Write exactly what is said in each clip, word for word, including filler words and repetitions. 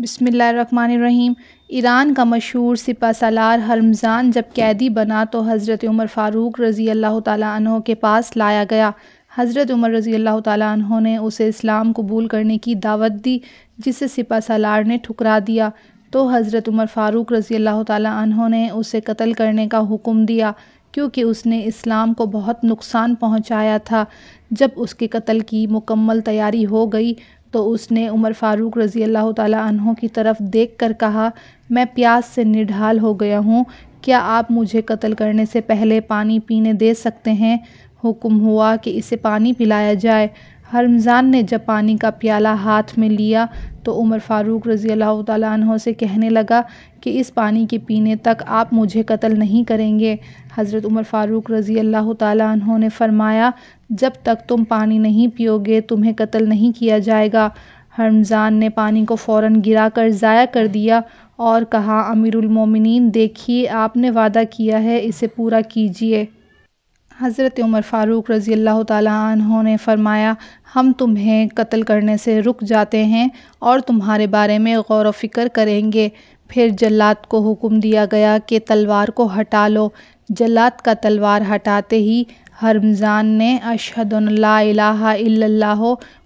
बिस्मिल्लाहिर्रहमानिर्रहीम। ईरान का मशहूर सिपा सलार हरमज़ान जब कैदी बना तो हज़रत उमर फ़ारूक रज़ी अल्लाह ताला अन्हो के पास लाया गया। हज़रत उमर रज़ी अल्लाह ताला अन्हो ने उसे इस्लाम कबूल करने की दावत दी, जिसे सिपा सलार ने ठुकरा दिया तो हज़रत उमर फ़ारूक रज़ी अल्लाह ताला अन्हो ने उसे कत्ल करने का हुक्म दिया, क्योंकि उसने इस्लाम को बहुत नुकसान पहुँचाया था। जब उसके कत्ल की मुकम्मल तैयारी हो गई तो उसने उमर फ़ारूक रज़ी अल्लाह ताला अन्हों की तरफ़ देखकर कहा, मैं प्यास से निढाल हो गया हूँ, क्या आप मुझे कत्ल करने से पहले पानी पीने दे सकते हैं? हुक्म हुआ कि इसे पानी पिलाया जाए। हरमज़ान ने जब पानी का प्याला हाथ में लिया तो उमर फ़ारूक रज़ी अल्लाह ताला अन्हों से कहने लगा कि इस पानी के पीने तक आप मुझे कत्ल नहीं करेंगे। हज़रत उमर फ़ारूक रज़ी अल्लाह ताला अन्हों ने फरमाया, जब तक तुम पानी नहीं पियोगे तुम्हें कत्ल नहीं किया जाएगा। हरमज़ान ने पानी को फ़ौरन गिरा कर ज़ाया कर दिया और कहा, अमीरुल मोमिनीन देखिए आपने वादा किया है, इसे पूरा कीजिए। हज़रत उमर फ़ारूक रज़ी अल्लाह ताला अन्हों ने फरमाया, हम तुम्हें कत्ल करने से रुक जाते हैं और तुम्हारे बारे में गौर व फ़िक्र करेंगे। फिर जल्लाद को हुक्म दिया गया कि तलवार को हटा लो। जल्लाद का तलवार हटाते ही हरमज़ान ने अशहदु अल्ला इलाहा इल्लल्लाह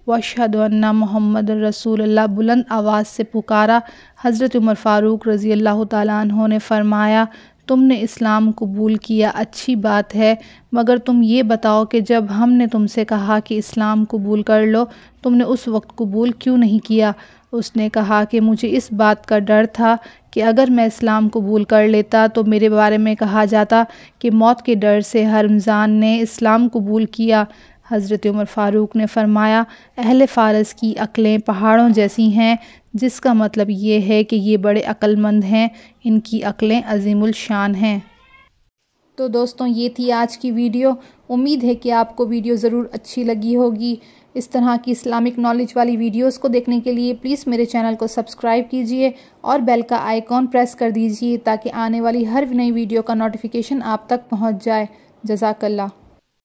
व अशहदु अन्न मुहम्मदुर रसूल बुलंद आवाज़ से पुकारा। हज़रत उमर फ़ारूक रज़ी अल्लाह ताला अन्हों ने फरमाया, तुमने इस्लाम कबूल किया, अच्छी बात है, मगर तुम ये बताओ कि जब हमने तुमसे कहा कि इस्लाम कबूल कर लो तुमने उस वक्त कबूल क्यों नहीं किया? उसने कहा कि मुझे इस बात का डर था कि अगर मैं इस्लाम कबूल कर लेता तो मेरे बारे में कहा जाता कि मौत के डर से हरमज़ान ने इस्लाम कबूल किया। हज़रत उमर फ़ारूक ने फरमाया, अहले फ़ारस की अक्लें पहाड़ों जैसी हैं, जिसका मतलब ये है कि ये बड़े अक्लमंद हैं, इनकी अक्लें अज़ीमुल शान हैं। तो दोस्तों, ये थी आज की वीडियो। उम्मीद है कि आपको वीडियो ज़रूर अच्छी लगी होगी। इस तरह की इस्लामिक नॉलेज वाली वीडियोस को देखने के लिए प्लीज़ मेरे चैनल को सब्सक्राइब कीजिए और बेल का आइकॉन प्रेस कर दीजिए ताकि आने वाली हर नई वीडियो का नोटिफिकेशन आप तक पहुँच जाए। जजाकल्लाह।